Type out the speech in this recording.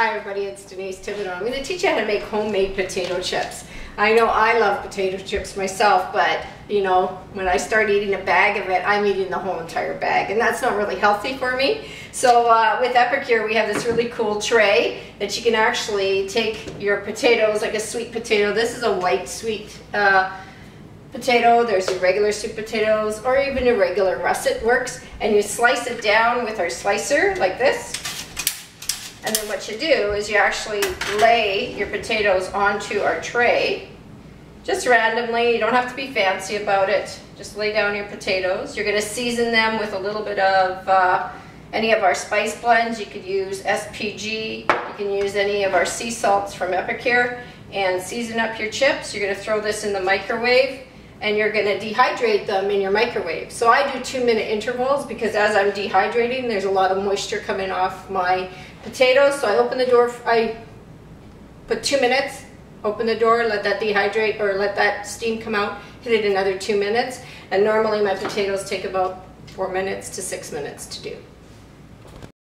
Hi everybody, it's Denise Thibodeau. I'm going to teach you how to make homemade potato chips. I know I love potato chips myself, but you know, when I start eating a bag of it, I'm eating the whole entire bag, and that's not really healthy for me. So with Epicure, we have this really cool tray that you can actually take your potatoes, like a sweet potato. This is a white sweet potato. There's your regular sweet potatoes, or even a regular russet works, and you slice it down with our slicer like this. And then what you do is you actually lay your potatoes onto our tray, just randomly. You don't have to be fancy about it. Just lay down your potatoes. You're going to season them with a little bit of any of our spice blends. You could use SPG. You can use any of our sea salts from Epicure and season up your chips. You're going to throw this in the microwave, and you're going to dehydrate them in your microwave. So I do 2-minute intervals because as I'm dehydrating, there's a lot of moisture coming off my potatoes. So I open the door, I put 2 minutes, open the door, let that dehydrate or let that steam come out, hit it another 2 minutes. And normally my potatoes take about 4 minutes to 6 minutes to do.